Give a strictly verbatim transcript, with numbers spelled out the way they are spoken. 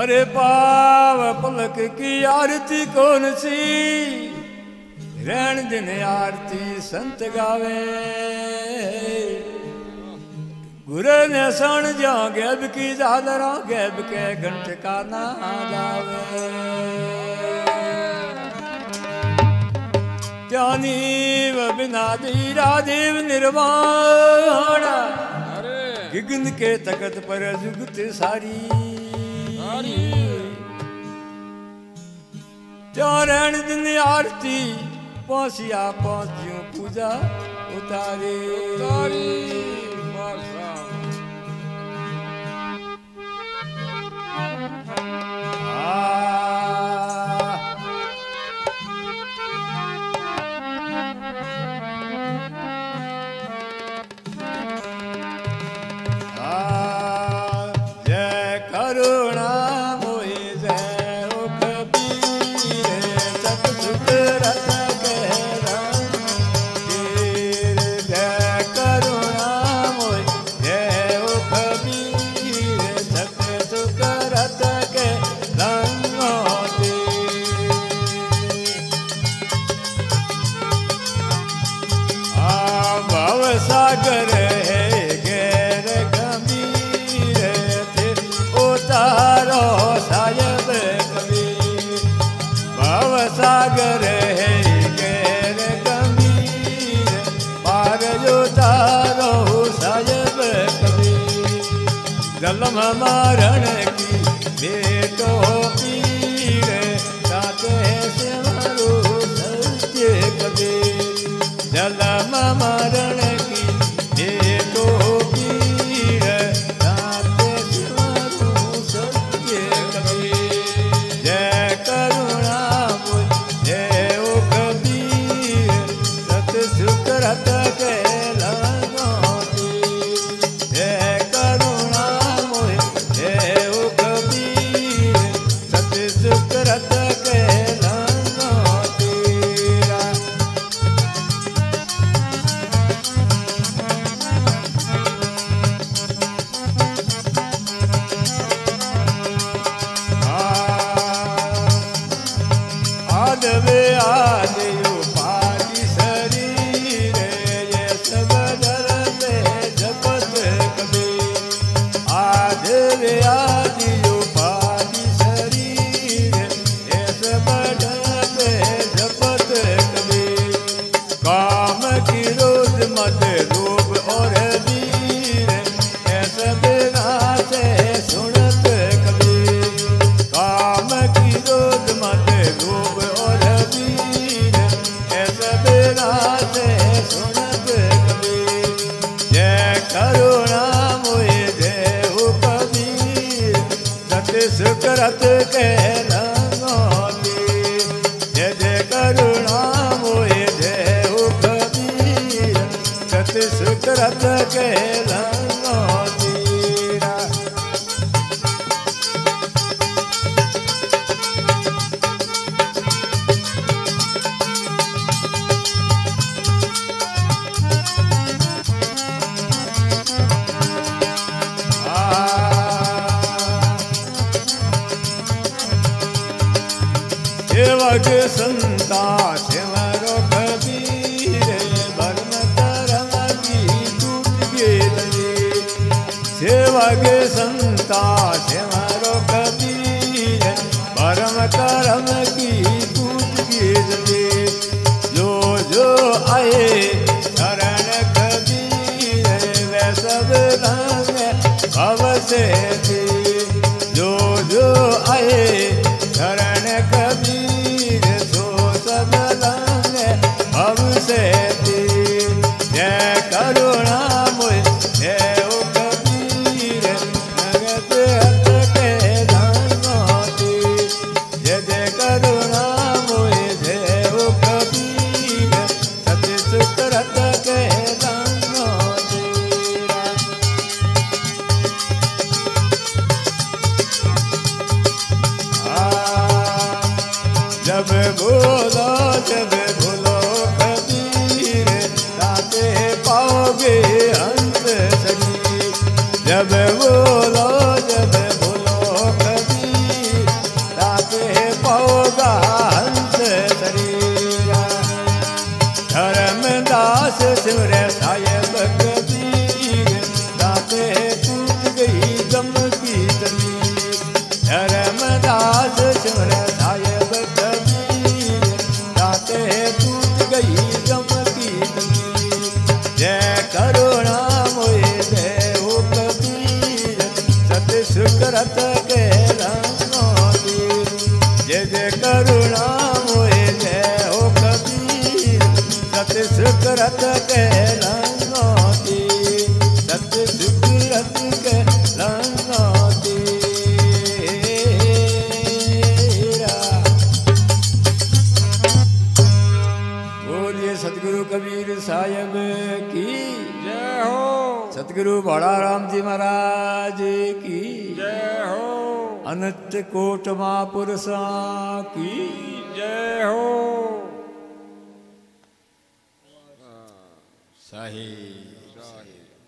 हरे पाव पलक की आरती कौन सी, रैन दिन आरती संत गावे। गुरु ने सन जा गैब की जादरा गैब के घंट का ना लावे। ज्ञानी बिना धीरा देव निर्वाण, गिगन के तकत पर जुगत सारी। चारण दिन आरती पहुंचिया पहुंचियों पूजा उतारे। जलम मारण की बेटो पीर जाते सत्य कभी। जलम मारण की बेटो पीर जाते सत्य कभी। जय करुणा जय ओ कबीर, सत सुख रत के करत के रंगोती। जय जय करुणा मोहि जय हो कबीर, सत सुख रत के रंगोती। सेवक संता सेवरो कबीर, भरम करम की टूट गए। सेवक संता सेवरो कबीर, भरम करम की टूट गए। जो जो आए शरण कबीर, वे सब रंग भव से थे। जो जो आए शरण कबीर, जब बोलो जब बोलो कबीर, ताते पाओगे अंत सखी। जब बोलो जब बोलो कबीर। होगा हंस शरीरा। धर्मदास सिमर साय भगवीर दाते टूट गई दम की तली। धर्मदास सिमर साय भगवीर दाते टूट गई दम की तली। जय करुणा मोए जय हो कबीर सत सुकरत के सुकरत के लंगोती सत सुकरत के लंगोती। बोलिए सतगुरु कबीर साहिब की जय हो। सतगुरु बड़ा राम जी महाराज की जय हो। अनंत कोट महापुरुषा की जय हो। साहिब।